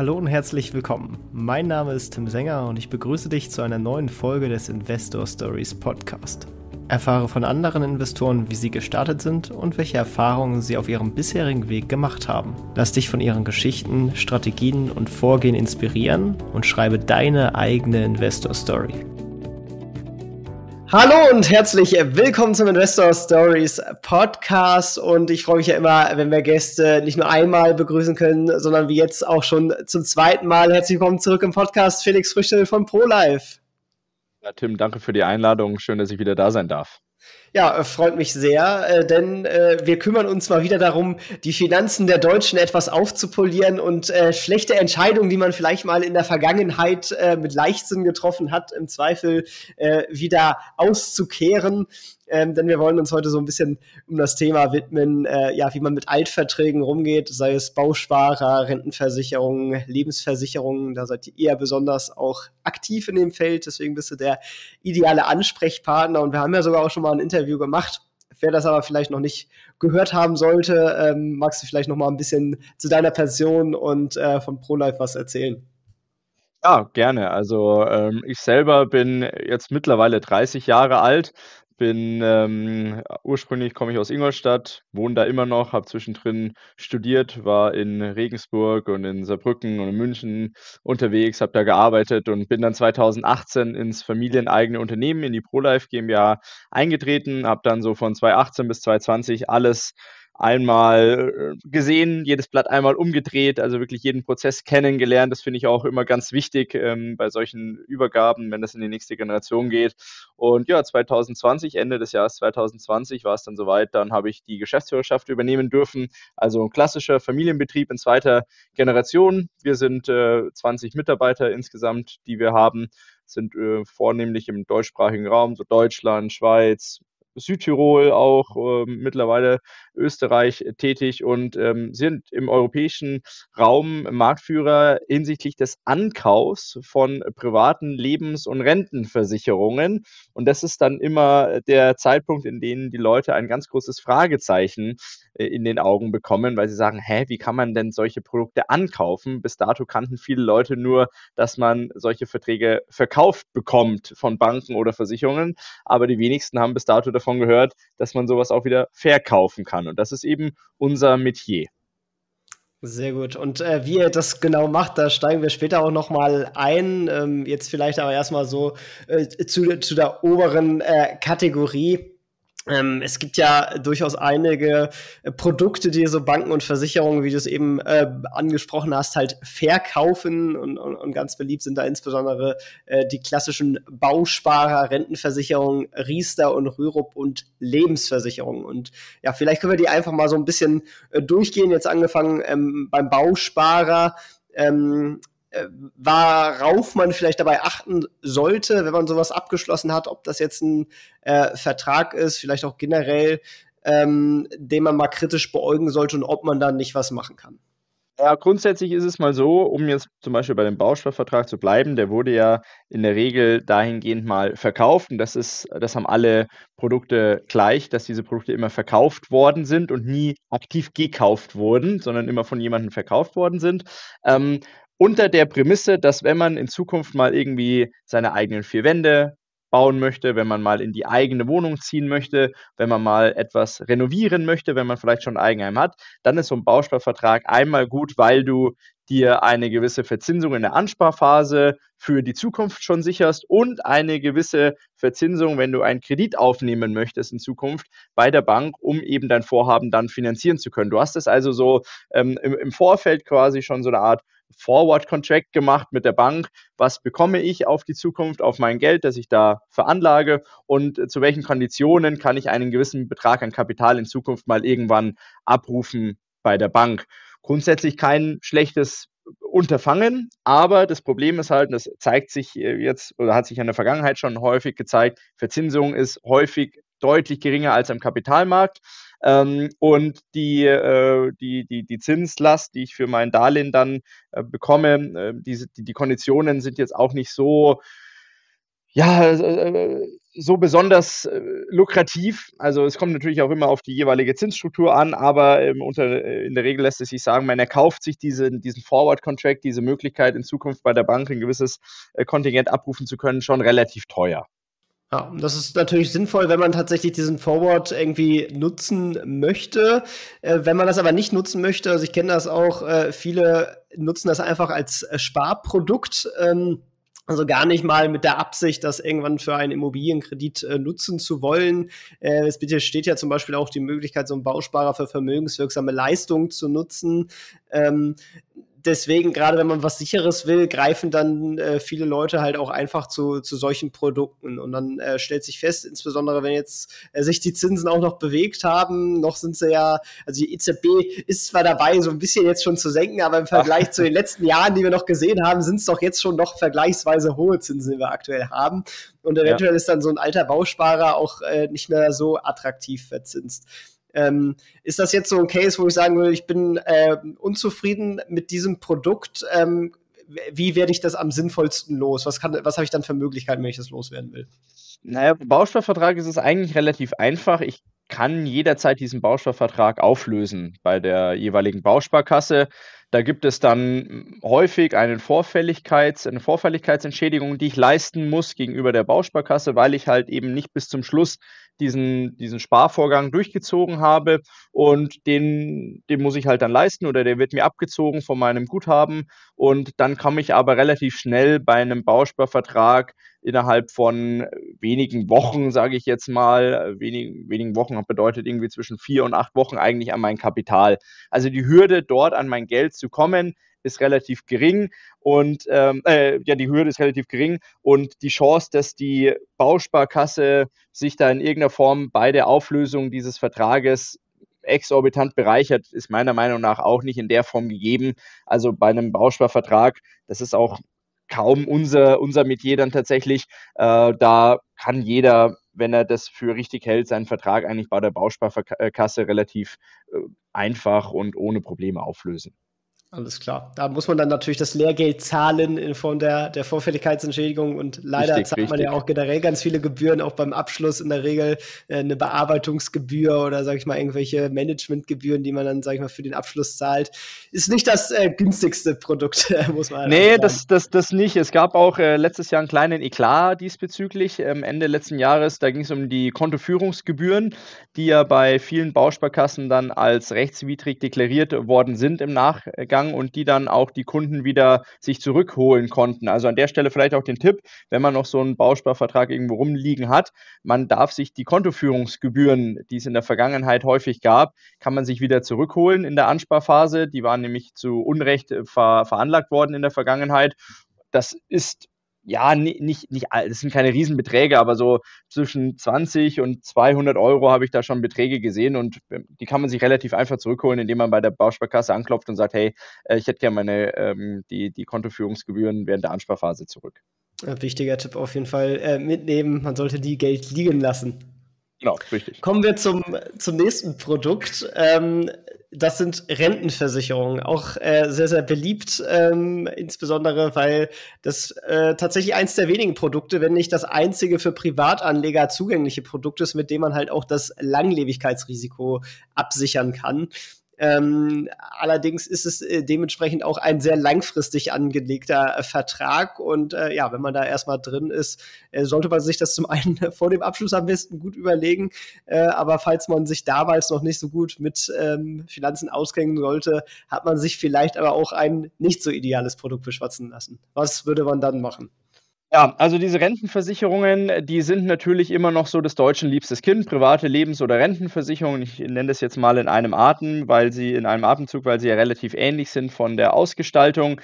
Hallo und herzlich willkommen. Mein Name ist Tim Sänger und ich begrüße dich zu einer neuen Folge des Investor Stories Podcast. Erfahre von anderen Investoren, wie sie gestartet sind und welche Erfahrungen sie auf ihrem bisherigen Weg gemacht haben. Lass dich von ihren Geschichten, Strategien und Vorgehen inspirieren und schreibe deine eigene Investor Story. Hallo und herzlich willkommen zum Investor Stories Podcast und ich freue mich ja immer, wenn wir Gäste nicht nur einmal begrüßen können, sondern wie jetzt auch schon zum zweiten Mal. Herzlich willkommen zurück im Podcast, Felix Früchtl von ProLife. Ja, Tim, danke für die Einladung. Schön, dass ich wieder da sein darf. Ja, freut mich sehr, denn wir kümmern uns mal wieder darum, die Finanzen der Deutschen etwas aufzupolieren und schlechte Entscheidungen, die man vielleicht mal in der Vergangenheit mit Leichtsinn getroffen hat, im Zweifel wieder auszukehren. Denn wir wollen uns heute so ein bisschen um das Thema widmen, wie man mit Altverträgen rumgeht, sei es Bausparer, Rentenversicherungen, Lebensversicherungen. Da seid ihr eher besonders auch aktiv in dem Feld, deswegen bist du der ideale Ansprechpartner. Und wir haben ja sogar auch schon mal ein Interview gemacht. Wer das aber vielleicht noch nicht gehört haben sollte, magst du vielleicht noch mal ein bisschen zu deiner Person und von ProLife was erzählen? Ja, gerne. Also ich selber bin jetzt mittlerweile 30 Jahre alt. Ursprünglich komme ich aus Ingolstadt, wohne da immer noch, habe zwischendrin studiert, war in Regensburg und in Saarbrücken und in München unterwegs, habe da gearbeitet und bin dann 2018 ins familieneigene Unternehmen, in die ProLife GmbH eingetreten, habe dann so von 2018 bis 2020 alles einmal gesehen, jedes Blatt einmal umgedreht, also wirklich jeden Prozess kennengelernt. Das finde ich auch immer ganz wichtig bei solchen Übergaben, wenn das in die nächste Generation geht. Und ja, Ende des Jahres 2020 war es dann soweit, dann habe ich die Geschäftsführerschaft übernehmen dürfen. Also ein klassischer Familienbetrieb in zweiter Generation. Wir sind 20 Mitarbeiter insgesamt, die wir haben, sind vornehmlich im deutschsprachigen Raum, so Deutschland, Schweiz, Südtirol auch, mittlerweile Österreich tätig und sind im europäischen Raum Marktführer hinsichtlich des Ankaufs von privaten Lebens- und Rentenversicherungen. Und das ist dann immer der Zeitpunkt, in dem die Leute ein ganz großes Fragezeichen in den Augen bekommen, weil sie sagen, wie kann man denn solche Produkte ankaufen? Bis dato kannten viele Leute nur, dass man solche Verträge verkauft bekommt von Banken oder Versicherungen, aber die wenigsten haben bis dato davon gehört, dass man sowas auch wieder verkaufen kann. Und das ist eben unser Metier. Sehr gut. Und wie ihr das genau macht, da steigen wir später auch nochmal ein. Jetzt vielleicht aber erstmal so zu der oberen Kategorie. Es gibt ja durchaus einige Produkte, die so Banken und Versicherungen, wie du es eben angesprochen hast, halt verkaufen und ganz beliebt sind da insbesondere die klassischen Bausparer, Rentenversicherungen, Riester und Rürup und Lebensversicherungen. Und ja, vielleicht können wir die einfach mal so ein bisschen durchgehen. Jetzt angefangen beim Bausparer. Worauf man vielleicht dabei achten sollte, wenn man sowas abgeschlossen hat, ob das jetzt ein Vertrag ist, vielleicht auch generell, den man mal kritisch beäugen sollte und ob man da nicht was machen kann. Ja, grundsätzlich ist es mal so, um jetzt zum Beispiel bei dem Bausparvertrag zu bleiben, der wurde ja in der Regel dahingehend mal verkauft und das haben alle Produkte gleich, dass diese Produkte immer verkauft worden sind und nie aktiv gekauft wurden, sondern immer von jemandem verkauft worden sind. Unter der Prämisse, dass wenn man in Zukunft mal irgendwie seine eigenen vier Wände bauen möchte, wenn man mal in die eigene Wohnung ziehen möchte, wenn man mal etwas renovieren möchte, wenn man vielleicht schon ein Eigenheim hat, dann ist so ein Bausparvertrag einmal gut, weil du dir eine gewisse Verzinsung in der Ansparphase für die Zukunft schon sicherst und eine gewisse Verzinsung, wenn du einen Kredit aufnehmen möchtest in Zukunft bei der Bank, um eben dein Vorhaben dann finanzieren zu können. Du hast es also so im Vorfeld quasi schon so eine Art Forward-Contract gemacht mit der Bank. Was bekomme ich auf die Zukunft, auf mein Geld, das ich da veranlage und zu welchen Konditionen kann ich einen gewissen Betrag an Kapital in Zukunft mal irgendwann abrufen bei der Bank. Grundsätzlich kein schlechtes Unterfangen, aber das Problem ist halt, und das zeigt sich jetzt oder hat sich in der Vergangenheit schon häufig gezeigt, Verzinsung ist häufig deutlich geringer als am Kapitalmarkt. Und die Zinslast, die ich für mein Darlehen dann bekomme, die Konditionen sind jetzt auch nicht so ja, so besonders lukrativ. Also es kommt natürlich auch immer auf die jeweilige Zinsstruktur an, aber in der Regel lässt es sich sagen, man erkauft sich diesen Forward-Contract, diese Möglichkeit in Zukunft bei der Bank ein gewisses Kontingent abrufen zu können, schon relativ teuer. Ja, das ist natürlich sinnvoll, wenn man tatsächlich diesen Forward irgendwie nutzen möchte. Wenn man das aber nicht nutzen möchte, also ich kenne das auch, viele nutzen das einfach als Sparprodukt, also gar nicht mal mit der Absicht, das irgendwann für einen Immobilienkredit nutzen zu wollen. Es steht ja zum Beispiel auch die Möglichkeit, so einen Bausparer für vermögenswirksame Leistungen zu nutzen. Deswegen, gerade wenn man was Sicheres will, greifen dann viele Leute halt auch einfach zu solchen Produkten. Und dann stellt sich fest, insbesondere wenn jetzt sich die Zinsen auch noch bewegt haben, noch sind sie ja, also die EZB ist zwar dabei, so ein bisschen jetzt schon zu senken, aber im Vergleich zu den letzten Jahren, die wir noch gesehen haben, sind es doch jetzt schon noch vergleichsweise hohe Zinsen, die wir aktuell haben. Und eventuell ist dann so ein alter Bausparer auch nicht mehr so attraktiv verzinst. Ist das jetzt so ein Case, wo ich sagen würde, ich bin unzufrieden mit diesem Produkt? Wie werde ich das am sinnvollsten los? Was habe ich dann für Möglichkeiten, wenn ich das loswerden will? Naja, im Bausparvertrag ist es eigentlich relativ einfach. Ich kann jederzeit diesen Bausparvertrag auflösen bei der jeweiligen Bausparkasse. Da gibt es dann häufig eine Vorfälligkeitsentschädigung, die ich leisten muss gegenüber der Bausparkasse, weil ich halt eben nicht bis zum Schluss diesen Sparvorgang durchgezogen habe, und den muss ich halt dann leisten, oder der wird mir abgezogen von meinem Guthaben, und dann komme ich aber relativ schnell bei einem Bausparvertrag innerhalb von wenigen Wochen, sage ich jetzt mal, wenigen Wochen bedeutet irgendwie zwischen 4 und 8 Wochen eigentlich an mein Kapital. Also die Hürde, dort an mein Geld zu kommen, ist relativ gering, und die Chance, dass die Bausparkasse sich da in irgendeiner Form bei der Auflösung dieses Vertrages exorbitant bereichert, ist meiner Meinung nach auch nicht in der Form gegeben. Also bei einem Bausparvertrag, das ist auch kaum unser Metier dann tatsächlich, da kann jeder, wenn er das für richtig hält, seinen Vertrag eigentlich bei der Bausparkasse relativ einfach und ohne Probleme auflösen. Alles klar. Da muss man dann natürlich das Lehrgeld zahlen in Form der Vorfälligkeitsentschädigung, und leider zahlt man ja auch generell ganz viele Gebühren, auch beim Abschluss in der Regel eine Bearbeitungsgebühr oder, sag ich mal, irgendwelche Managementgebühren, die man dann, sag ich mal, für den Abschluss zahlt. Ist nicht das günstigste Produkt, muss man sagen. Nee, das nicht. Es gab auch letztes Jahr einen kleinen Eklat diesbezüglich, Ende letzten Jahres. Da ging es um die Kontoführungsgebühren, die ja bei vielen Bausparkassen dann als rechtswidrig deklariert worden sind im Nachgang, und die dann auch die Kunden wieder sich zurückholen konnten. Also an der Stelle vielleicht auch den Tipp, wenn man noch so einen Bausparvertrag irgendwo rumliegen hat, man darf sich die Kontoführungsgebühren, die es in der Vergangenheit häufig gab, kann man sich wieder zurückholen in der Ansparphase. Die waren nämlich zu Unrecht veranlagt worden in der Vergangenheit. Das ist ja nicht, das sind keine Riesenbeträge, aber so zwischen 20 und 200 Euro habe ich da schon Beträge gesehen, und die kann man sich relativ einfach zurückholen, indem man bei der Bausparkasse anklopft und sagt, hey, ich hätte gerne meine die Kontoführungsgebühren während der Ansparphase zurück. Ein wichtiger Tipp auf jeden Fall, mitnehmen, man sollte die Geld liegen lassen. Genau, richtig. Kommen wir zum nächsten Produkt. Das sind Rentenversicherungen, auch sehr, sehr beliebt, insbesondere weil das tatsächlich eins der wenigen Produkte, wenn nicht das einzige für Privatanleger zugängliche Produkt ist, mit dem man halt auch das Langlebigkeitsrisiko absichern kann. Allerdings ist es dementsprechend auch ein sehr langfristig angelegter Vertrag, und wenn man da erstmal drin ist, sollte man sich das zum einen vor dem Abschluss am besten gut überlegen, aber falls man sich damals noch nicht so gut mit Finanzen auskennen sollte, hat man sich vielleicht aber auch ein nicht so ideales Produkt beschwatzen lassen. Was würde man dann machen? Ja, also diese Rentenversicherungen, die sind natürlich immer noch so des Deutschen liebstes Kind, private Lebens- oder Rentenversicherungen. Ich nenne das jetzt mal in einem Atem, weil sie ja relativ ähnlich sind von der Ausgestaltung.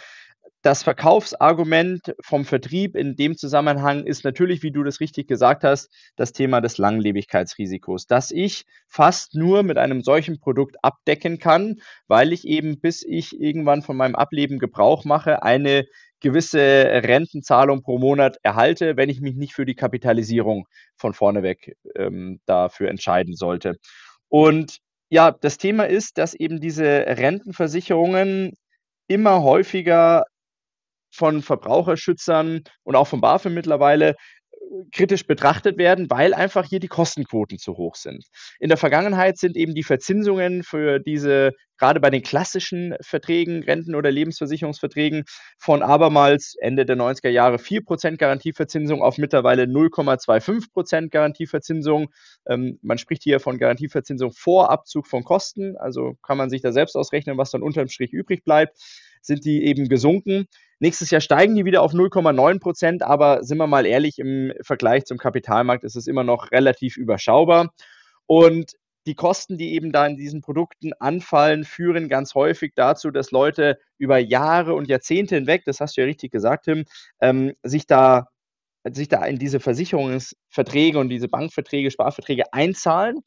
Das Verkaufsargument vom Vertrieb in dem Zusammenhang ist natürlich, wie du das richtig gesagt hast, das Thema des Langlebigkeitsrisikos, das ich fast nur mit einem solchen Produkt abdecken kann, weil ich eben, bis ich irgendwann von meinem Ableben Gebrauch mache, eine gewisse Rentenzahlung pro Monat erhalte, wenn ich mich nicht für die Kapitalisierung von vorneweg dafür entscheiden sollte. Und ja, das Thema ist, dass eben diese Rentenversicherungen immer häufiger von Verbraucherschützern und auch von BaFin mittlerweile kritisch betrachtet werden, weil einfach hier die Kostenquoten zu hoch sind. In der Vergangenheit sind eben die Verzinsungen für diese, gerade bei den klassischen Verträgen, Renten- oder Lebensversicherungsverträgen, von abermals Ende der 90er Jahre 4% Garantieverzinsung auf mittlerweile 0,25% Garantieverzinsung. Man spricht hier von Garantieverzinsung vor Abzug von Kosten, also kann man sich da selbst ausrechnen, was dann unterm Strich übrig bleibt, sind die eben gesunken. Nächstes Jahr steigen die wieder auf 0,9%, aber sind wir mal ehrlich, im Vergleich zum Kapitalmarkt ist es immer noch relativ überschaubar. Und die Kosten, die eben da in diesen Produkten anfallen, führen ganz häufig dazu, dass Leute über Jahre und Jahrzehnte hinweg, das hast du ja richtig gesagt, Tim, sich da in diese Versicherungsverträge und diese Bankverträge, Sparverträge einzahlen.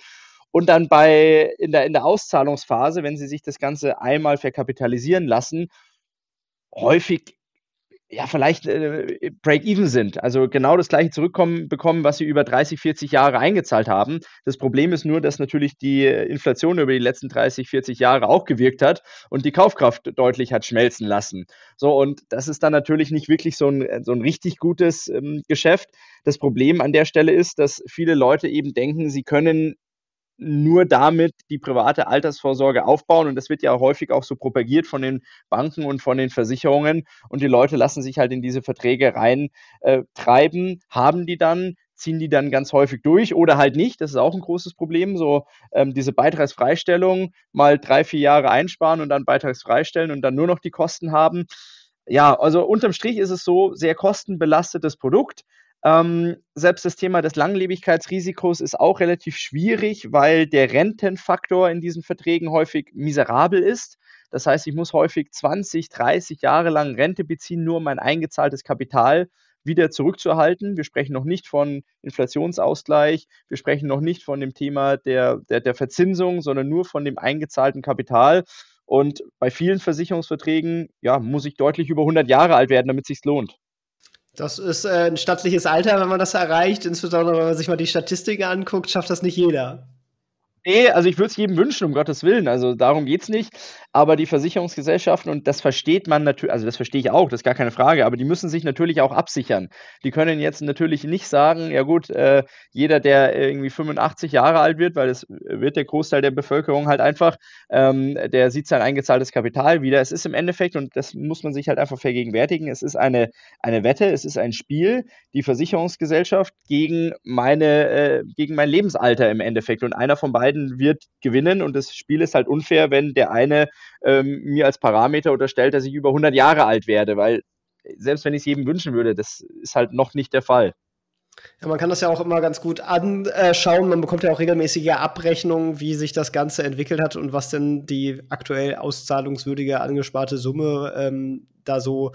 Und dann in der Auszahlungsphase, wenn sie sich das Ganze einmal verkapitalisieren lassen, häufig ja vielleicht Break-Even sind. Also genau das gleiche zurückkommen bekommen, was sie über 30, 40 Jahre eingezahlt haben. Das Problem ist nur, dass natürlich die Inflation über die letzten 30, 40 Jahre auch gewirkt hat und die Kaufkraft deutlich hat schmelzen lassen. So, und das ist dann natürlich nicht wirklich so ein richtig gutes Geschäft. Das Problem an der Stelle ist, dass viele Leute eben denken, sie können nur damit die private Altersvorsorge aufbauen. Und das wird ja häufig auch so propagiert von den Banken und von den Versicherungen. Und die Leute lassen sich halt in diese Verträge rein treiben, haben die dann, ziehen die dann ganz häufig durch oder halt nicht. Das ist auch ein großes Problem. So diese Beitragsfreistellung, mal 3-4 Jahre einsparen und dann beitragsfreistellen und dann nur noch die Kosten haben. Ja, also unterm Strich ist es so, sehr kostenbelastetes Produkt. Selbst das Thema des Langlebigkeitsrisikos ist auch relativ schwierig, weil der Rentenfaktor in diesen Verträgen häufig miserabel ist. Das heißt, ich muss häufig 20, 30 Jahre lang Rente beziehen, nur um mein eingezahltes Kapital wieder zurückzuerhalten. Wir sprechen noch nicht von Inflationsausgleich, wir sprechen noch nicht von dem Thema der Verzinsung, sondern nur von dem eingezahlten Kapital. Und bei vielen Versicherungsverträgen, ja, muss ich deutlich über 100 Jahre alt werden, damit es sich lohnt. Das ist ein stattliches Alter, wenn man das erreicht. Insbesondere, wenn man sich mal die Statistiken anguckt, schafft das nicht jeder. Nee, also ich würde es jedem wünschen, um Gottes Willen. Also darum geht es nicht. Aber die Versicherungsgesellschaften, und das versteht man natürlich, also das verstehe ich auch, das ist gar keine Frage, aber die müssen sich natürlich auch absichern. Die können jetzt natürlich nicht sagen, ja gut, jeder, der irgendwie 85 Jahre alt wird, weil das wird der Großteil der Bevölkerung halt einfach, der sieht sein eingezahltes Kapital wieder. Es ist im Endeffekt, und das muss man sich halt einfach vergegenwärtigen, es ist eine Wette, es ist ein Spiel, die Versicherungsgesellschaft gegen mein Lebensalter im Endeffekt. Und einer von beiden wird gewinnen, und das Spiel ist halt unfair, wenn der eine mir als Parameter unterstellt, dass ich über 100 Jahre alt werde, weil selbst wenn ich es jedem wünschen würde, das ist halt noch nicht der Fall. Ja, man kann das ja auch immer ganz gut anschauen, man bekommt ja auch regelmäßige Abrechnungen, wie sich das Ganze entwickelt hat und was denn die aktuell auszahlungswürdige angesparte Summe da so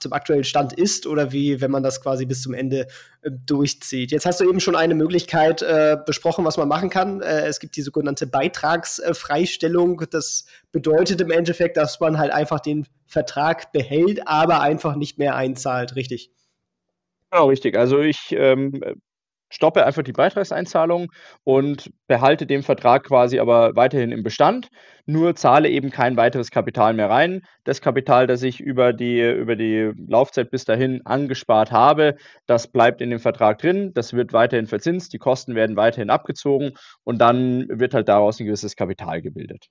zum aktuellen Stand ist oder wie, wenn man das quasi bis zum Ende durchzieht. Jetzt hast du eben schon eine Möglichkeit besprochen, was man machen kann. Es gibt die sogenannte Beitragsfreistellung. Das bedeutet im Endeffekt, dass man halt einfach den Vertrag behält, aber einfach nicht mehr einzahlt, richtig? Genau, richtig. Also ich stoppe einfach die Beitragseinzahlung und behalte den Vertrag quasi aber weiterhin im Bestand, nur zahle eben kein weiteres Kapital mehr rein. Das Kapital, das ich über die Laufzeit bis dahin angespart habe, das bleibt in dem Vertrag drin, das wird weiterhin verzinst, die Kosten werden weiterhin abgezogen und dann wird halt daraus ein gewisses Kapital gebildet.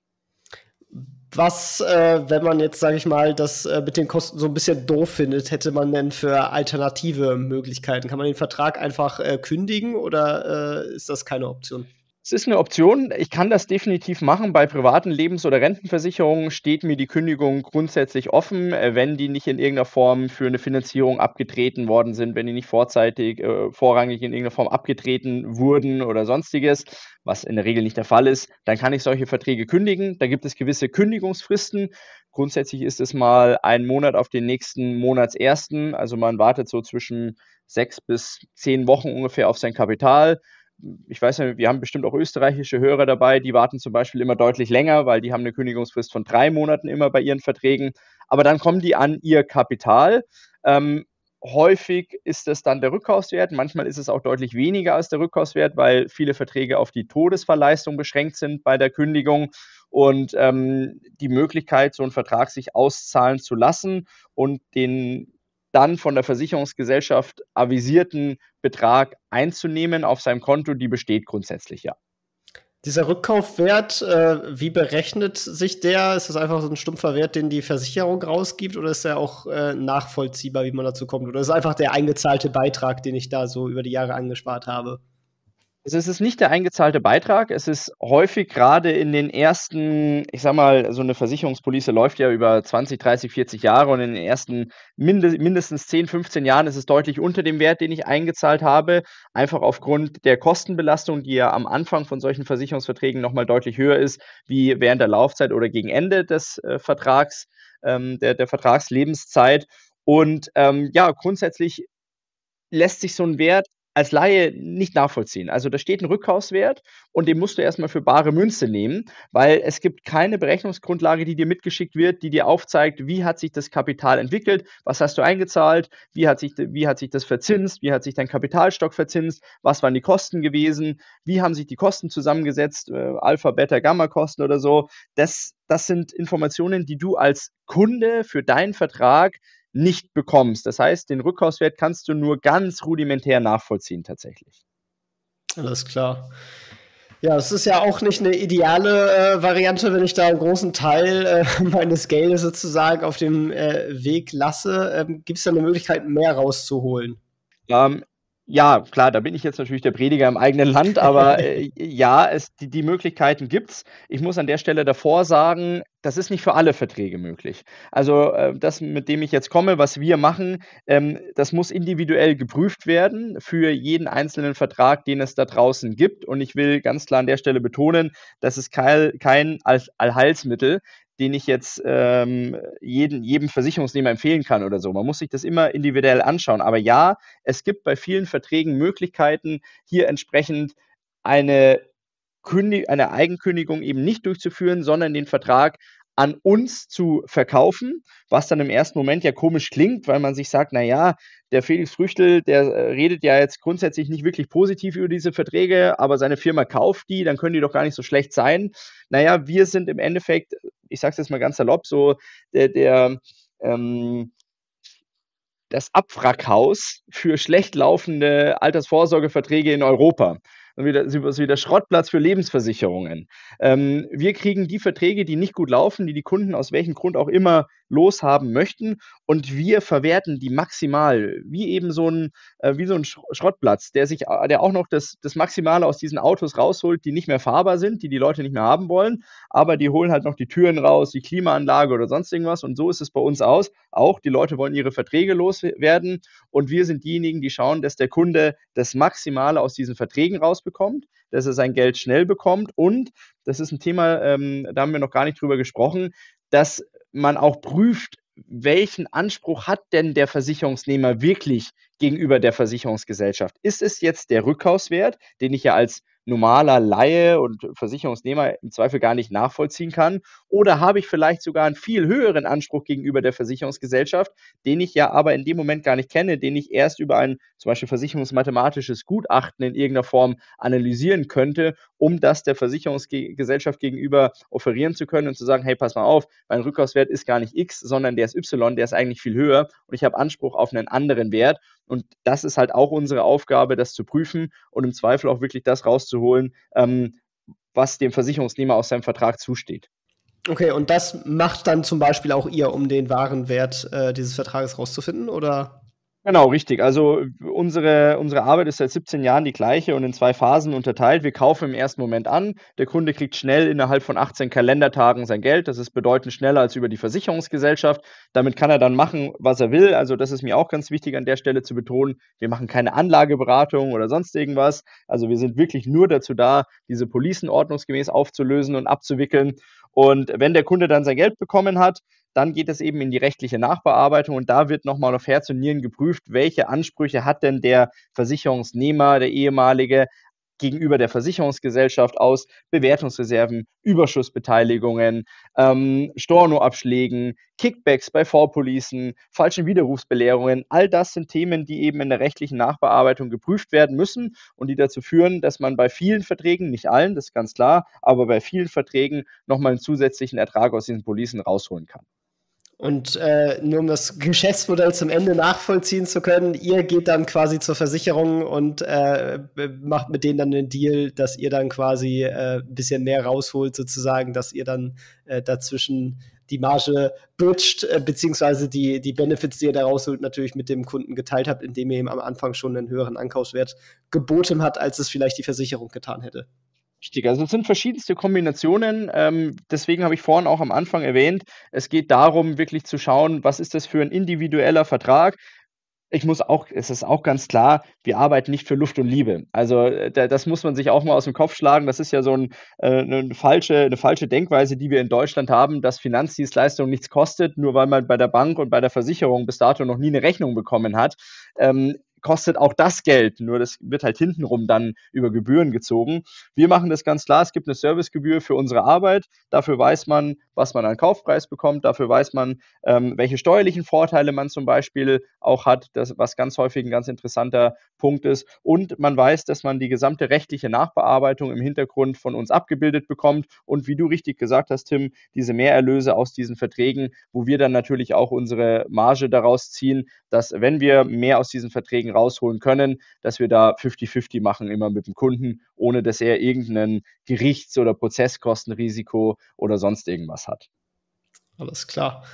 Was, wenn man jetzt, sage ich mal, das mit den Kosten so ein bisschen doof findet, hätte man denn für alternative Möglichkeiten? Kann man den Vertrag einfach kündigen oder ist das keine Option? Es ist eine Option. Ich kann das definitiv machen. Bei privaten Lebens- oder Rentenversicherungen steht mir die Kündigung grundsätzlich offen, wenn die nicht in irgendeiner Form für eine Finanzierung abgetreten worden sind, wenn die nicht vorzeitig, vorrangig in irgendeiner Form abgetreten wurden oder sonstiges, was in der Regel nicht der Fall ist, dann kann ich solche Verträge kündigen. Da gibt es gewisse Kündigungsfristen. Grundsätzlich ist es mal ein Monat auf den nächsten Monatsersten. Also man wartet so zwischen 6 bis 10 Wochen ungefähr auf sein Kapital. Ich weiß nicht, wir haben bestimmt auch österreichische Hörer dabei, die warten zum Beispiel immer deutlich länger, weil die haben eine Kündigungsfrist von 3 Monaten immer bei ihren Verträgen. Aber dann kommen die an ihr Kapital. Häufig ist das dann der Rückkaufswert. Manchmal ist es auch deutlich weniger als der Rückkaufswert, weil viele Verträge auf die Todesfallleistung beschränkt sind bei der Kündigung. Und die Möglichkeit, so einen Vertrag sich auszahlen zu lassen und den dann von der Versicherungsgesellschaft avisierten Betrag einzunehmen auf seinem Konto, die besteht grundsätzlich, ja. Dieser Rückkaufwert, wie berechnet sich der? Ist das einfach so ein stumpfer Wert, den die Versicherung rausgibt, oder ist der auch nachvollziehbar, wie man dazu kommt? Oder ist es einfach der eingezahlte Beitrag, den ich da so über die Jahre angespart habe? Also es ist nicht der eingezahlte Beitrag, es ist häufig gerade in den ersten, ich sag mal, so eine Versicherungspolice läuft ja über 20, 30, 40 Jahre und in den ersten mindestens 10, 15 Jahren ist es deutlich unter dem Wert, den ich eingezahlt habe, einfach aufgrund der Kostenbelastung, die ja am Anfang von solchen Versicherungsverträgen nochmal deutlich höher ist, wie während der Laufzeit oder gegen Ende des Vertrags, der Vertragslebenszeit. Und ja, grundsätzlich lässt sich so ein Wert als Laie nicht nachvollziehen. Also da steht ein Rückkaufswert und den musst du erstmal für bare Münze nehmen, weil es gibt keine Berechnungsgrundlage, die dir mitgeschickt wird, die dir aufzeigt, wie hat sich das Kapital entwickelt, was hast du eingezahlt, wie hat sich das verzinst, wie hat sich dein Kapitalstock verzinst, was waren die Kosten gewesen, wie haben sich die Kosten zusammengesetzt, Alpha, Beta, Gamma-Kosten oder so. Das sind Informationen, die du als Kunde für deinen Vertrag nicht bekommst. Das heißt, den Rückkaufswert kannst du nur ganz rudimentär nachvollziehen tatsächlich. Alles klar. Ja, es ist ja auch nicht eine ideale Variante, wenn ich da einen großen Teil meines Geldes sozusagen auf dem Weg lasse. Gibt es da eine Möglichkeit, mehr rauszuholen? Ja, klar, da bin ich jetzt natürlich der Prediger im eigenen Land, aber ja, die Möglichkeiten gibt es. Ich muss an der Stelle davor sagen, das ist nicht für alle Verträge möglich. Also das, mit dem ich jetzt komme, was wir machen, das muss individuell geprüft werden für jeden einzelnen Vertrag, den es da draußen gibt. Und ich will ganz klar an der Stelle betonen, das ist kein Allheilsmittel, den ich jetzt jedem Versicherungsnehmer empfehlen kann oder so. Man muss sich das immer individuell anschauen. Aber ja, es gibt bei vielen Verträgen Möglichkeiten, hier entsprechend eine Eigenkündigung eben nicht durchzuführen, sondern den Vertrag an uns zu verkaufen, was dann im ersten Moment ja komisch klingt, weil man sich sagt, naja, der Felix Früchtl, der redet ja jetzt grundsätzlich nicht wirklich positiv über diese Verträge, aber seine Firma kauft die, dann können die doch gar nicht so schlecht sein. Naja, wir sind im Endeffekt, ich sage es jetzt mal ganz salopp, so das Abwrackhaus für schlecht laufende Altersvorsorgeverträge in Europa. Wieder Schrottplatz für Lebensversicherungen. Wir kriegen die Verträge, die nicht gut laufen, die Kunden aus welchem Grund auch immer loshaben möchten, und wir verwerten die maximal, wie eben so ein Schrottplatz, der auch noch das Maximale aus diesen Autos rausholt, die nicht mehr fahrbar sind, die Leute nicht mehr haben wollen, aber die holen halt noch die Türen raus, die Klimaanlage oder sonst irgendwas, und so ist es bei uns auch. Die Leute wollen ihre Verträge loswerden und wir sind diejenigen, die schauen, dass der Kunde das Maximale aus diesen Verträgen rausbekommt, dass er sein Geld schnell bekommt, und das ist ein Thema, da haben wir noch gar nicht drüber gesprochen, dass man auch prüft, welchen Anspruch hat denn der Versicherungsnehmer wirklich gegenüber der Versicherungsgesellschaft? Ist es jetzt der Rückkaufswert, den ich ja als normaler Laie und Versicherungsnehmer im Zweifel gar nicht nachvollziehen kann? Oder habe ich vielleicht sogar einen viel höheren Anspruch gegenüber der Versicherungsgesellschaft, den ich ja aber in dem Moment gar nicht kenne, den ich erst über ein zum Beispiel versicherungsmathematisches Gutachten in irgendeiner Form analysieren könnte, um das der Versicherungsgesellschaft gegenüber offerieren zu können und zu sagen, hey, pass mal auf, mein Rückkaufswert ist gar nicht X, sondern der ist Y, der ist eigentlich viel höher und ich habe Anspruch auf einen anderen Wert. Und das ist halt auch unsere Aufgabe, das zu prüfen und im Zweifel auch wirklich das rauszuholen, was dem Versicherungsnehmer aus seinem Vertrag zusteht. Okay, und das macht dann zum Beispiel auch ihr, um den wahren Wert dieses Vertrages rauszufinden, oder? Genau, richtig. Also unsere Arbeit ist seit 17 Jahren die gleiche und in zwei Phasen unterteilt. Wir kaufen im ersten Moment an. Der Kunde kriegt schnell innerhalb von 18 Kalendertagen sein Geld. Das ist bedeutend schneller als über die Versicherungsgesellschaft. Damit kann er dann machen, was er will. Also das ist mir auch ganz wichtig an der Stelle zu betonen. Wir machen keine Anlageberatung oder sonst irgendwas. Also wir sind wirklich nur dazu da, diese Policen ordnungsgemäß aufzulösen und abzuwickeln. Und wenn der Kunde dann sein Geld bekommen hat, dann geht es eben in die rechtliche Nachbearbeitung und da wird nochmal auf Herz und Nieren geprüft, welche Ansprüche hat denn der Versicherungsnehmer, der ehemalige, gegenüber der Versicherungsgesellschaft aus Bewertungsreserven, Überschussbeteiligungen, Stornoabschlägen, Kickbacks bei Vorpolicen, falschen Widerrufsbelehrungen. All das sind Themen, die eben in der rechtlichen Nachbearbeitung geprüft werden müssen und die dazu führen, dass man bei vielen Verträgen, nicht allen, das ist ganz klar, aber bei vielen Verträgen nochmal einen zusätzlichen Ertrag aus diesen Policen rausholen kann. Und nur um das Geschäftsmodell zum Ende nachvollziehen zu können, ihr geht dann quasi zur Versicherung und macht mit denen dann den Deal, dass ihr dann quasi ein bisschen mehr rausholt sozusagen, dass ihr dann dazwischen die Marge bridgt, beziehungsweise die Benefits, die ihr da rausholt, natürlich mit dem Kunden geteilt habt, indem ihr ihm am Anfang schon einen höheren Ankaufswert geboten habt, als es vielleicht die Versicherung getan hätte. Richtig, also es sind verschiedenste Kombinationen, deswegen habe ich vorhin auch am Anfang erwähnt, es geht darum, wirklich zu schauen, was ist das für ein individueller Vertrag. Es ist auch ganz klar, wir arbeiten nicht für Luft und Liebe. Also das muss man sich auch mal aus dem Kopf schlagen. Das ist ja so eine falsche Denkweise, die wir in Deutschland haben, dass Finanzdienstleistung nichts kostet, nur weil man bei der Bank und bei der Versicherung bis dato noch nie eine Rechnung bekommen hat. Kostet auch das Geld, nur das wird halt hintenrum dann über Gebühren gezogen. Wir machen das ganz klar, es gibt eine Servicegebühr für unsere Arbeit, dafür weiß man, was man an Kaufpreis bekommt, dafür weiß man, welche steuerlichen Vorteile man zum Beispiel auch hat, was ganz häufig ein ganz interessanter Punkt ist, und man weiß, dass man die gesamte rechtliche Nachbearbeitung im Hintergrund von uns abgebildet bekommt und, wie du richtig gesagt hast, Tim, diese Mehrerlöse aus diesen Verträgen, wo wir dann natürlich auch unsere Marge daraus ziehen, dass, wenn wir mehr aus diesen Verträgen rausholen können, dass wir da 50-50 machen, immer mit dem Kunden, ohne dass er irgendein Gerichts- oder Prozesskostenrisiko oder sonst irgendwas hat. Alles klar.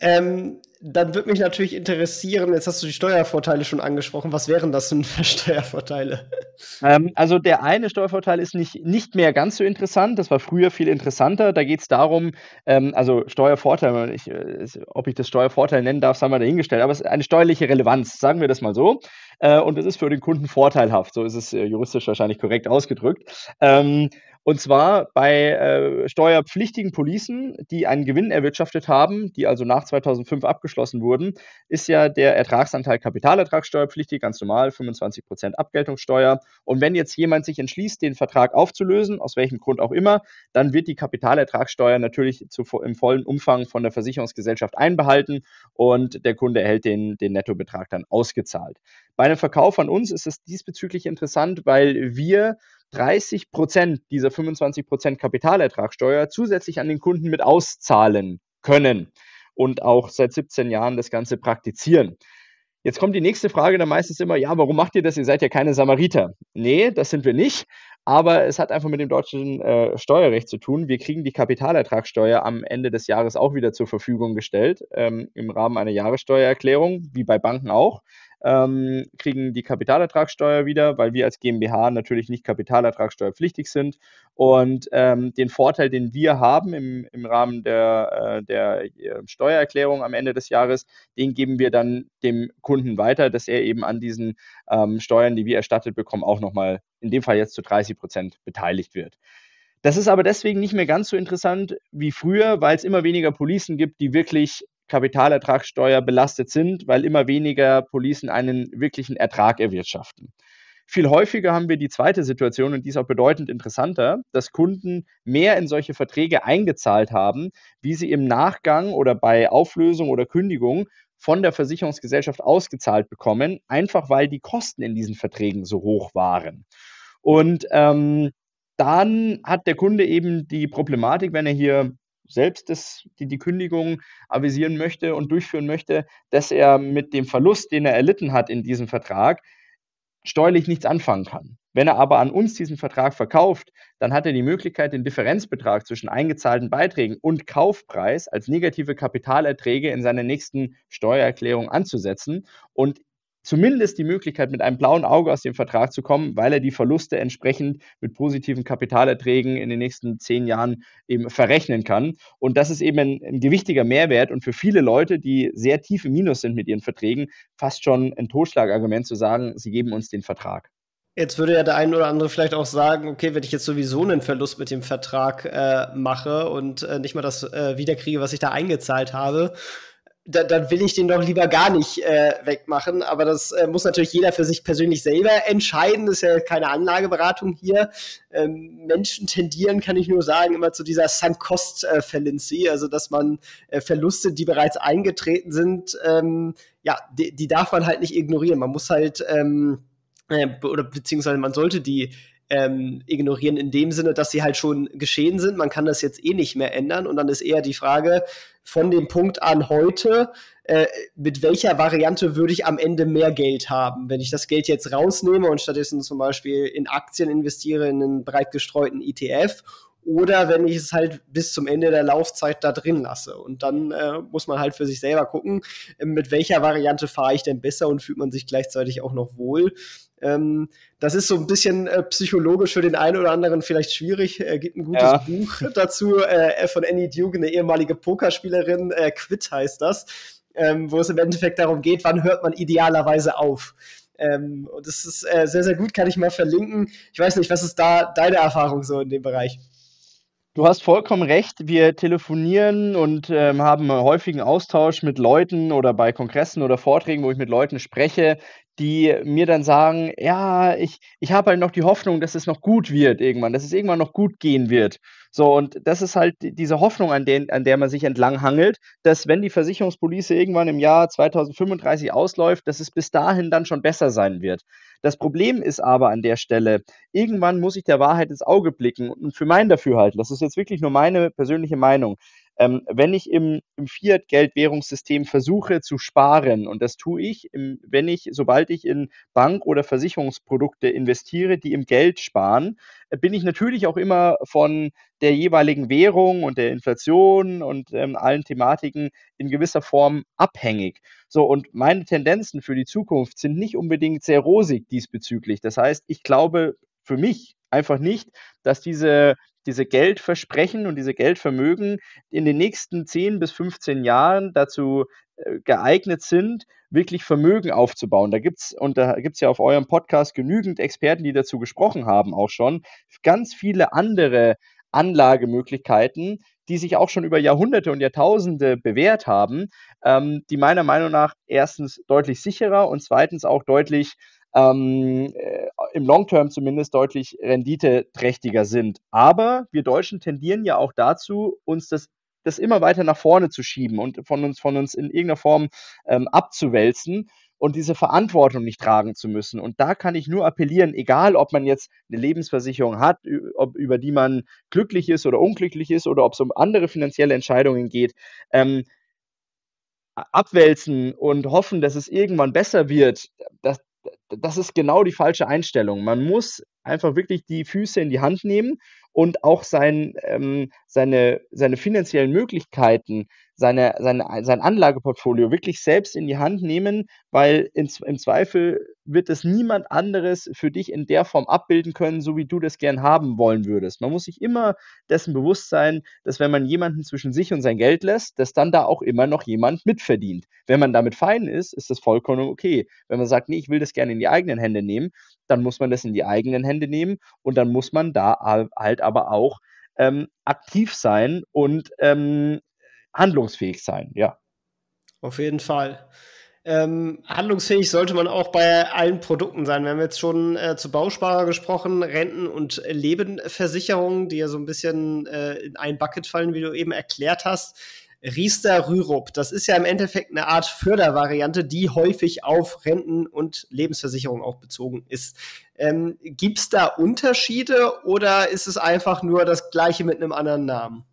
Dann würde mich natürlich interessieren, jetzt hast du die Steuervorteile schon angesprochen, was wären das denn für Steuervorteile? Also der eine Steuervorteil ist nicht mehr ganz so interessant, das war früher viel interessanter, da geht es darum, also Steuervorteil, ob ich das Steuervorteil nennen darf, haben wir dahingestellt, aber es ist eine steuerliche Relevanz, sagen wir das mal so, und das ist für den Kunden vorteilhaft, so ist es juristisch wahrscheinlich korrekt ausgedrückt. Und zwar bei steuerpflichtigen Policen, die einen Gewinn erwirtschaftet haben, die also nach 2005 abgeschlossen wurden, ist ja der Ertragsanteil kapitalertragssteuerpflichtig, ganz normal, 25% Abgeltungssteuer. Und wenn jetzt jemand sich entschließt, den Vertrag aufzulösen, aus welchem Grund auch immer, dann wird die Kapitalertragssteuer natürlich im vollen Umfang von der Versicherungsgesellschaft einbehalten und der Kunde erhält den Nettobetrag dann ausgezahlt. Bei einem Verkauf an uns ist es diesbezüglich interessant, weil wir 30% dieser 25% Kapitalertragssteuer zusätzlich an den Kunden mit auszahlen können und auch seit 17 Jahren das Ganze praktizieren. Jetzt kommt die nächste Frage dann meistens immer, ja, warum macht ihr das? Ihr seid ja keine Samariter. Nee, das sind wir nicht, aber es hat einfach mit dem deutschen Steuerrecht zu tun. Wir kriegen die Kapitalertragssteuer am Ende des Jahres auch wieder zur Verfügung gestellt, im Rahmen einer Jahressteuererklärung, wie bei Banken auch. Kriegen die Kapitalertragssteuer wieder, weil wir als GmbH natürlich nicht kapitalertragssteuerpflichtig sind, und den Vorteil, den wir haben im Rahmen der Steuererklärung am Ende des Jahres, den geben wir dann dem Kunden weiter, dass er eben an diesen Steuern, die wir erstattet bekommen, auch nochmal in dem Fall jetzt zu 30% beteiligt wird. Das ist aber deswegen nicht mehr ganz so interessant wie früher, weil es immer weniger Policen gibt, die wirklich Kapitalertragssteuer belastet sind, weil immer weniger Policen einen wirklichen Ertrag erwirtschaften. Viel häufiger haben wir die zweite Situation, und die ist auch bedeutend interessanter, dass Kunden mehr in solche Verträge eingezahlt haben, wie sie im Nachgang oder bei Auflösung oder Kündigung von der Versicherungsgesellschaft ausgezahlt bekommen, einfach weil die Kosten in diesen Verträgen so hoch waren. Und dann hat der Kunde eben die Problematik, wenn er hier selbst die Kündigung avisieren möchte und durchführen möchte, dass er mit dem Verlust, den er erlitten hat in diesem Vertrag, steuerlich nichts anfangen kann. Wenn er aber an uns diesen Vertrag verkauft, dann hat er die Möglichkeit, den Differenzbetrag zwischen eingezahlten Beiträgen und Kaufpreis als negative Kapitalerträge in seiner nächsten Steuererklärung anzusetzen und zumindest die Möglichkeit, mit einem blauen Auge aus dem Vertrag zu kommen, weil er die Verluste entsprechend mit positiven Kapitalerträgen in den nächsten 10 Jahren eben verrechnen kann. Und das ist eben ein gewichtiger Mehrwert und für viele Leute, die sehr tief im Minus sind mit ihren Verträgen, fast schon ein Totschlagargument zu sagen, sie geben uns den Vertrag. Jetzt würde ja der ein oder andere vielleicht auch sagen, okay, wenn ich jetzt sowieso einen Verlust mit dem Vertrag mache und nicht mal das wiederkriege, was ich da eingezahlt habe, dann will ich den doch lieber gar nicht wegmachen. Aber das muss natürlich jeder für sich persönlich selber entscheiden. Das ist ja keine Anlageberatung hier. Menschen tendieren, kann ich nur sagen, immer zu dieser Sunk-Cost-Fallacy, also dass man Verluste, die bereits eingetreten sind, die darf man halt nicht ignorieren. Man muss halt, oder beziehungsweise man sollte die ignorieren in dem Sinne, dass sie halt schon geschehen sind. Man kann das jetzt eh nicht mehr ändern. Und dann ist eher die Frage von dem Punkt an heute, mit welcher Variante würde ich am Ende mehr Geld haben? Wenn ich das Geld jetzt rausnehme und stattdessen zum Beispiel in Aktien investiere, in einen breit gestreuten ETF, oder wenn ich es halt bis zum Ende der Laufzeit da drin lasse. Und dann muss man halt für sich selber gucken, mit welcher Variante fahre ich denn besser und fühlt man sich gleichzeitig auch noch wohl. Das ist so ein bisschen psychologisch für den einen oder anderen vielleicht schwierig. Gibt ein gutes Buch dazu von Annie Duke, eine ehemalige Pokerspielerin, Quit heißt das, wo es im Endeffekt darum geht, wann hört man idealerweise auf. Und das ist sehr, sehr gut, kann ich mal verlinken. Ich weiß nicht, was ist da deine Erfahrung so in dem Bereich? Du hast vollkommen recht, wir telefonieren und haben einen häufigen Austausch mit Leuten oder bei Kongressen oder Vorträgen, wo ich mit Leuten spreche, die mir dann sagen, ja, ich habe halt noch die Hoffnung, dass es noch gut wird irgendwann, dass es irgendwann noch gut gehen wird. So, und das ist halt diese Hoffnung, an der man sich entlang hangelt, dass wenn die Versicherungspolice irgendwann im Jahr 2035 ausläuft, dass es bis dahin dann schon besser sein wird. Das Problem ist aber an der Stelle, irgendwann muss ich der Wahrheit ins Auge blicken und für mein Dafürhalten, das ist jetzt wirklich nur meine persönliche Meinung, wenn ich im Fiat-Geldwährungssystem versuche zu sparen, und das tue ich, sobald ich in Bank- oder Versicherungsprodukte investiere, die im Geld sparen, bin ich natürlich auch immer von der jeweiligen Währung und der Inflation und allen Thematiken in gewisser Form abhängig. So, und meine Tendenzen für die Zukunft sind nicht unbedingt sehr rosig diesbezüglich. Das heißt, ich glaube für mich einfach nicht, dass diese Geldversprechen und diese Geldvermögen in den nächsten 10 bis 15 Jahren dazu geeignet sind, wirklich Vermögen aufzubauen. Da gibt's ja auf eurem Podcast genügend Experten, die dazu gesprochen haben, auch schon, ganz viele andere Anlagemöglichkeiten, die sich auch schon über Jahrhunderte und Jahrtausende bewährt haben, die meiner Meinung nach erstens deutlich sicherer und zweitens auch deutlich im Long-Term zumindest deutlich renditeträchtiger sind. Aber wir Deutschen tendieren ja auch dazu, uns das immer weiter nach vorne zu schieben und von uns in irgendeiner Form abzuwälzen und diese Verantwortung nicht tragen zu müssen. Und da kann ich nur appellieren, egal ob man jetzt eine Lebensversicherung hat, ob über die man glücklich ist oder unglücklich ist oder ob es um andere finanzielle Entscheidungen geht, abwälzen und hoffen, dass es irgendwann besser wird, das ist genau die falsche Einstellung. Man muss einfach wirklich die Füße in die Hand nehmen und auch seine finanziellen Möglichkeiten, sein Anlageportfolio wirklich selbst in die Hand nehmen, weil im Zweifel wird es niemand anderes für dich in der Form abbilden können, so wie du das gern haben wollen würdest. Man muss sich immer dessen bewusst sein, dass wenn man jemanden zwischen sich und sein Geld lässt, dass dann da auch immer noch jemand mitverdient. Wenn man damit fein ist, ist das vollkommen okay. Wenn man sagt, nee, ich will das gerne in die eigenen Hände nehmen, dann muss man das in die eigenen Hände nehmen und dann muss man da halt aber auch aktiv sein und handlungsfähig sein, ja. Auf jeden Fall. Handlungsfähig sollte man auch bei allen Produkten sein. Wir haben jetzt schon zu Bausparer gesprochen, Renten- und Lebenversicherungen, die ja so ein bisschen in ein Bucket fallen, wie du eben erklärt hast. Riester, Rürup, das ist ja im Endeffekt eine Art Fördervariante, die häufig auf Renten- und Lebensversicherung auch bezogen ist. Gibt es da Unterschiede oder ist es einfach nur das Gleiche mit einem anderen Namen?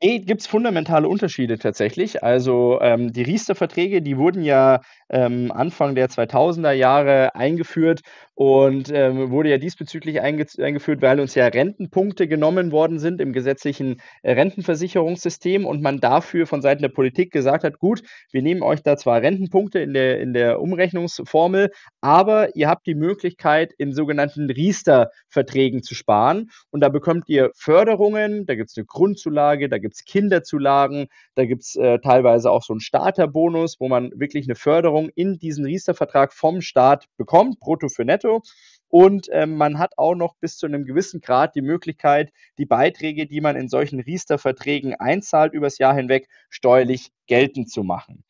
Nee, gibt es fundamentale Unterschiede tatsächlich. Also die Riester-Verträge, die wurden ja Anfang der 2000er Jahre eingeführt und wurde ja diesbezüglich eingeführt, weil uns ja Rentenpunkte genommen worden sind im gesetzlichen Rentenversicherungssystem und man dafür von Seiten der Politik gesagt hat, gut, wir nehmen euch da zwar Rentenpunkte in der Umrechnungsformel, aber ihr habt die Möglichkeit, in sogenannten Riester-Verträgen zu sparen und da bekommt ihr Förderungen, da gibt es eine Grundzulage, da gibt es Kinderzulagen, da gibt es teilweise auch so einen Starterbonus, wo man wirklich eine Förderung in diesen Riester-Vertrag vom Staat bekommt, brutto für netto. Und man hat auch noch bis zu einem gewissen Grad die Möglichkeit, die Beiträge, die man in solchen Riester-Verträgen einzahlt, übers Jahr hinweg steuerlich geltend zu machen.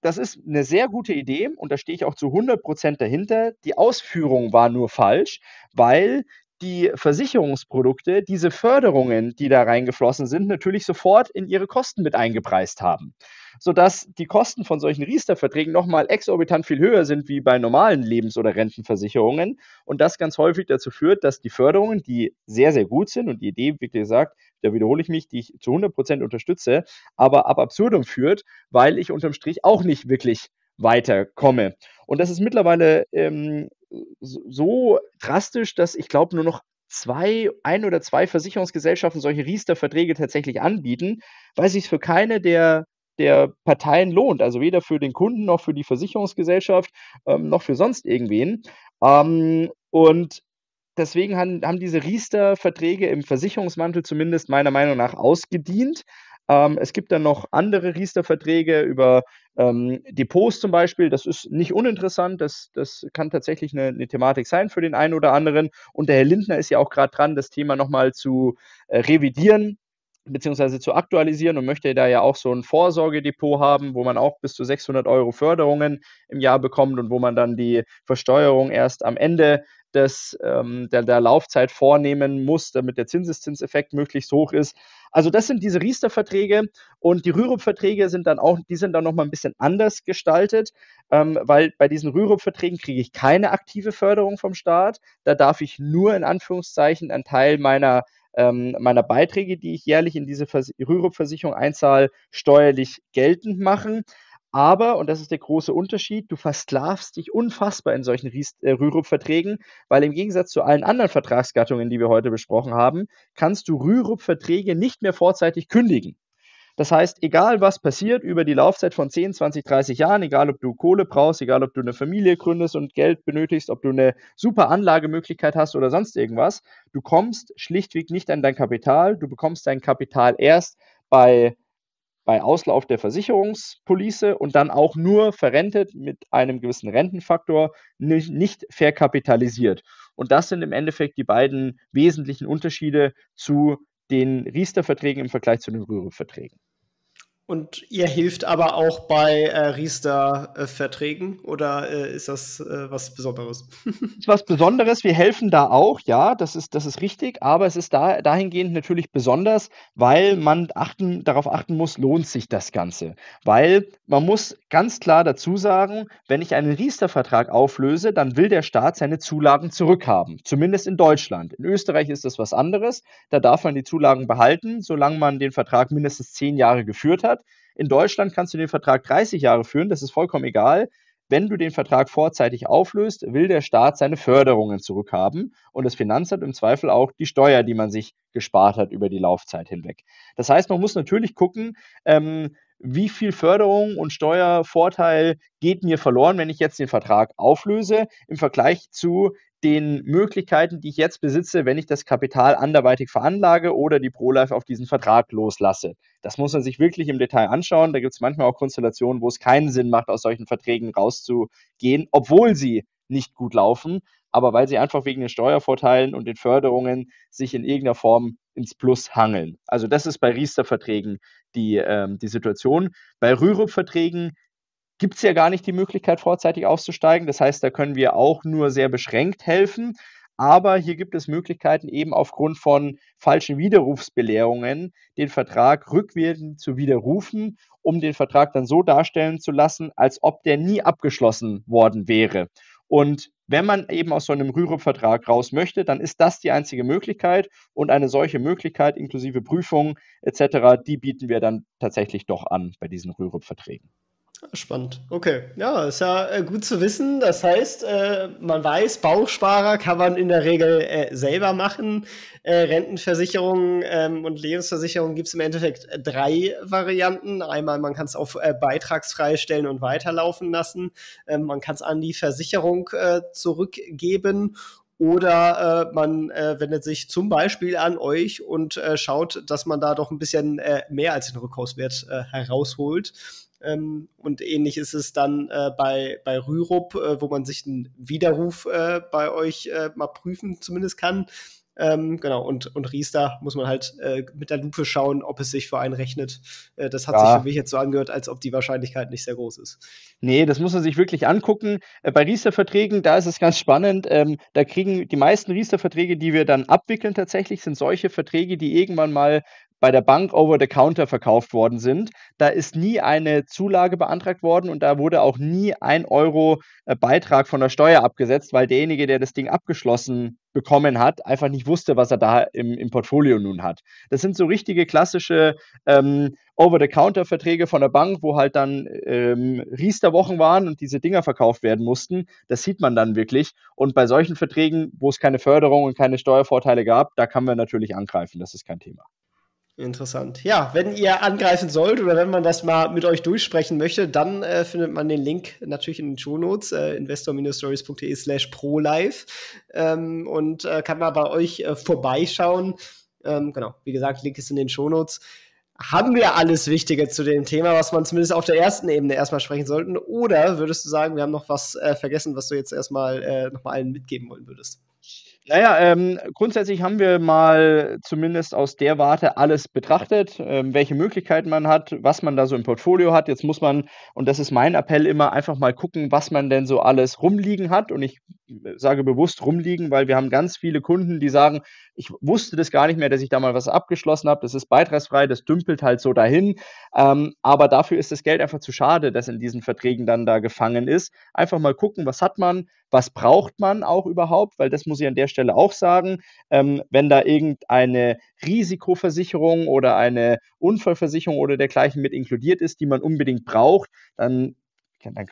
Das ist eine sehr gute Idee und da stehe ich auch zu 100% dahinter. Die Ausführung war nur falsch, weil die Versicherungsprodukte diese Förderungen, die da reingeflossen sind, natürlich sofort in ihre Kosten mit eingepreist haben, sodass die Kosten von solchen Riester-Verträgen nochmal exorbitant viel höher sind wie bei normalen Lebens- oder Rentenversicherungen und das ganz häufig dazu führt, dass die Förderungen, die sehr, sehr gut sind und die Idee, wie gesagt, da wiederhole ich mich, die ich zu 100% unterstütze, aber ab Absurdum führt, weil ich unterm Strich auch nicht wirklich weiterkomme. Und das ist mittlerweile so drastisch, dass ich glaube, nur noch ein oder zwei Versicherungsgesellschaften solche Riester-Verträge tatsächlich anbieten, weil sich für keine der Parteien lohnt, also weder für den Kunden noch für die Versicherungsgesellschaft noch für sonst irgendwen. Und deswegen haben diese Riester-Verträge im Versicherungsmantel zumindest meiner Meinung nach ausgedient. Es gibt dann noch andere Riester-Verträge über Depots zum Beispiel. Das ist nicht uninteressant. Das kann tatsächlich eine Thematik sein für den einen oder anderen. Und der Herr Lindner ist ja auch gerade dran, das Thema nochmal zu revidieren beziehungsweise zu aktualisieren und möchte da ja auch so ein Vorsorgedepot haben, wo man auch bis zu 600 Euro Förderungen im Jahr bekommt und wo man dann die Versteuerung erst am Ende der Laufzeit vornehmen muss, damit der Zinseszinseffekt möglichst hoch ist. Also das sind diese Riester-Verträge und die Rürup-Verträge sind dann nochmal ein bisschen anders gestaltet, weil bei diesen Rürup-Verträgen kriege ich keine aktive Förderung vom Staat. Da darf ich nur in Anführungszeichen einen Teil meiner Beiträge, die ich jährlich in diese Rürup-Versicherung einzahle, steuerlich geltend machen. Aber, und das ist der große Unterschied, du versklavst dich unfassbar in solchen Rürup-Verträgen, weil im Gegensatz zu allen anderen Vertragsgattungen, die wir heute besprochen haben, kannst du Rürup-Verträge nicht mehr vorzeitig kündigen. Das heißt, egal was passiert über die Laufzeit von 10, 20, 30 Jahren, egal ob du Kohle brauchst, egal ob du eine Familie gründest und Geld benötigst, ob du eine super Anlagemöglichkeit hast oder sonst irgendwas, du kommst schlichtweg nicht an dein Kapital, du bekommst dein Kapital erst bei Auslauf der Versicherungspolice und dann auch nur verrentet mit einem gewissen Rentenfaktor, nicht verkapitalisiert. Und das sind im Endeffekt die beiden wesentlichen Unterschiede zu den Riester-Verträgen im Vergleich zu den Rürup-Verträgen. Und ihr hilft aber auch bei Riester-Verträgen oder ist das was Besonderes? Das ist was Besonderes. Wir helfen da auch, ja, das ist richtig. Aber es ist dahingehend natürlich besonders, weil man darauf achten muss, lohnt sich das Ganze. Weil man muss ganz klar dazu sagen, wenn ich einen Riester-Vertrag auflöse, dann will der Staat seine Zulagen zurückhaben. Zumindest in Deutschland. In Österreich ist das was anderes. Da darf man die Zulagen behalten, solange man den Vertrag mindestens 10 Jahre geführt hat. In Deutschland kannst du den Vertrag 30 Jahre führen, das ist vollkommen egal. Wenn du den Vertrag vorzeitig auflöst, will der Staat seine Förderungen zurückhaben und das Finanzamt im Zweifel auch die Steuer, die man sich gespart hat über die Laufzeit hinweg. Das heißt, man muss natürlich gucken, wie viel Förderung und Steuervorteil geht mir verloren, wenn ich jetzt den Vertrag auflöse, im Vergleich zu den Möglichkeiten, die ich jetzt besitze, wenn ich das Kapital anderweitig veranlage oder die ProLife auf diesen Vertrag loslasse. Das muss man sich wirklich im Detail anschauen. Da gibt es manchmal auch Konstellationen, wo es keinen Sinn macht, aus solchen Verträgen rauszugehen, obwohl sie nicht gut laufen, aber weil sie einfach wegen den Steuervorteilen und den Förderungen sich in irgendeiner Form ins Plus hangeln. Also das ist bei Riester-Verträgen die Situation. Bei Rürup-Verträgen gibt es ja gar nicht die Möglichkeit, vorzeitig auszusteigen. Das heißt, da können wir auch nur sehr beschränkt helfen. Aber hier gibt es Möglichkeiten, eben aufgrund von falschen Widerrufsbelehrungen den Vertrag rückwirkend zu widerrufen, um den Vertrag dann so darstellen zu lassen, als ob der nie abgeschlossen worden wäre. Und wenn man eben aus so einem Rürup-Vertrag raus möchte, dann ist das die einzige Möglichkeit. Und eine solche Möglichkeit inklusive Prüfungen etc., die bieten wir dann tatsächlich doch an bei diesen Rürup-Verträgen. Spannend. Okay. Ja, ist ja gut zu wissen. Das heißt, man weiß, Bausparer kann man in der Regel selber machen. Rentenversicherungen und Lebensversicherungen gibt es im Endeffekt 3 Varianten. Einmal, man kann es auf beitragsfrei stellen und weiterlaufen lassen. Man kann es an die Versicherung zurückgeben. Oder man wendet sich zum Beispiel an euch und schaut, dass man da doch ein bisschen mehr als den Rückkaufswert herausholt. Und ähnlich ist es dann bei Rürup, wo man sich einen Widerruf bei euch mal prüfen zumindest kann. Genau, und Riester muss man halt mit der Lupe schauen, ob es sich für einen rechnet. Das hat sich für mich jetzt so angehört, als ob die Wahrscheinlichkeit nicht sehr groß ist. Nee, das muss man sich wirklich angucken. Bei Riester-Verträgen, da ist es ganz spannend. Da kriegen die meisten Riester-Verträge, die wir dann abwickeln tatsächlich, sind solche Verträge, die irgendwann mal bei der Bank over-the-counter verkauft worden sind. Da ist nie eine Zulage beantragt worden und da wurde auch nie ein Euro Beitrag von der Steuer abgesetzt, weil derjenige, der das Ding abgeschlossen bekommen hat, einfach nicht wusste, was er da im Portfolio nun hat. Das sind so richtige klassische Over-the-Counter-Verträge von der Bank, wo halt dann Riester-Wochen waren und diese Dinger verkauft werden mussten. Das sieht man dann wirklich. Und bei solchen Verträgen, wo es keine Förderung und keine Steuervorteile gab, da kann man natürlich angreifen. Das ist kein Thema. Interessant. Ja, wenn ihr angreifen sollt oder wenn man das mal mit euch durchsprechen möchte, dann findet man den Link natürlich in den Shownotes, investor-stories.de/prolife und kann mal bei euch vorbeischauen. Genau, wie gesagt, Link ist in den Shownotes. Haben wir alles Wichtige zu dem Thema, was man zumindest auf der ersten Ebene erstmal sprechen sollten? Oder würdest du sagen, wir haben noch was vergessen, was du jetzt erstmal nochmal allen mitgeben wollen würdest? Naja, grundsätzlich haben wir mal zumindest aus der Warte alles betrachtet, welche Möglichkeiten man hat, was man da so im Portfolio hat. Jetzt muss man, und das ist mein Appell immer, einfach mal gucken, was man denn so alles rumliegen hat. Und ich sage bewusst rumliegen, weil wir haben ganz viele Kunden, die sagen, ich wusste das gar nicht mehr, dass ich da mal was abgeschlossen habe. Das ist beitragsfrei, das dümpelt halt so dahin. Aber dafür ist das Geld einfach zu schade, das in diesen Verträgen dann da gefangen ist. Einfach mal gucken, was hat man, was braucht man auch überhaupt, weil das muss ich an der Stelle auch sagen, wenn da irgendeine Risikoversicherung oder eine Unfallversicherung oder dergleichen mit inkludiert ist, die man unbedingt braucht, dann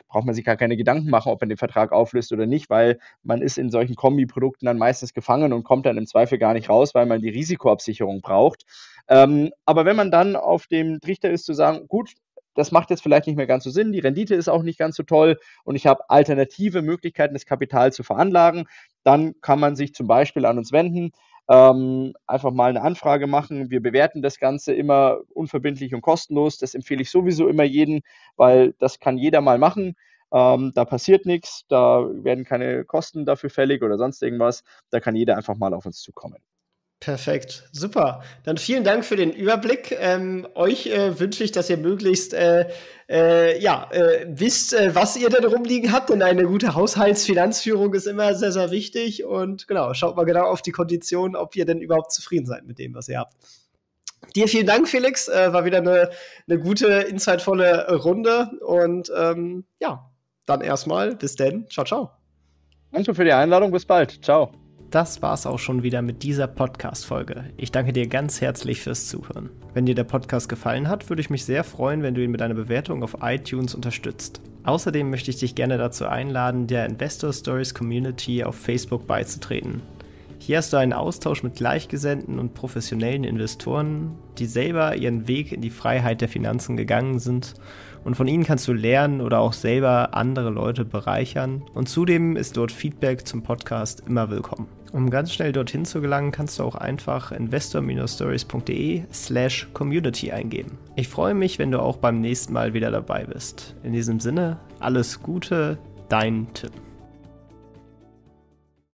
braucht man sich gar keine Gedanken machen, ob man den Vertrag auflöst oder nicht, weil man ist in solchen Kombiprodukten dann meistens gefangen und kommt dann im Zweifel gar nicht raus, weil man die Risikoabsicherung braucht. Aber wenn man dann auf dem Trichter ist zu sagen, gut, das macht jetzt vielleicht nicht mehr ganz so Sinn, die Rendite ist auch nicht ganz so toll und ich habe alternative Möglichkeiten, das Kapital zu veranlagen, dann kann man sich zum Beispiel an uns wenden, einfach mal eine Anfrage machen. Wir bewerten das Ganze immer unverbindlich und kostenlos. Das empfehle ich sowieso immer jedem, weil das kann jeder mal machen. Da passiert nichts, da werden keine Kosten dafür fällig oder sonst irgendwas. Da kann jeder einfach mal auf uns zukommen. Perfekt, super. Dann vielen Dank für den Überblick. Euch wünsche ich, dass ihr möglichst wisst, was ihr denn rumliegen habt, denn eine gute Haushaltsfinanzführung ist immer sehr, sehr wichtig und genau, schaut mal genau auf die Konditionen, ob ihr denn überhaupt zufrieden seid mit dem, was ihr habt. Dir vielen Dank, Felix. War wieder eine gute, insightvolle Runde und dann erstmal bis denn. Ciao, ciao. Danke für die Einladung, bis bald. Ciao. Das war's auch schon wieder mit dieser Podcast-Folge. Ich danke dir ganz herzlich fürs Zuhören. Wenn dir der Podcast gefallen hat, würde ich mich sehr freuen, wenn du ihn mit einer Bewertung auf iTunes unterstützt. Außerdem möchte ich dich gerne dazu einladen, der Investor Stories Community auf Facebook beizutreten. Hier hast du einen Austausch mit gleichgesinnten und professionellen Investoren, die selber ihren Weg in die Freiheit der Finanzen gegangen sind. Und von ihnen kannst du lernen oder auch selber andere Leute bereichern. Und zudem ist dort Feedback zum Podcast immer willkommen. Um ganz schnell dorthin zu gelangen, kannst du auch einfach investor-stories.de/community eingeben. Ich freue mich, wenn du auch beim nächsten Mal wieder dabei bist. In diesem Sinne, alles Gute, dein Tim.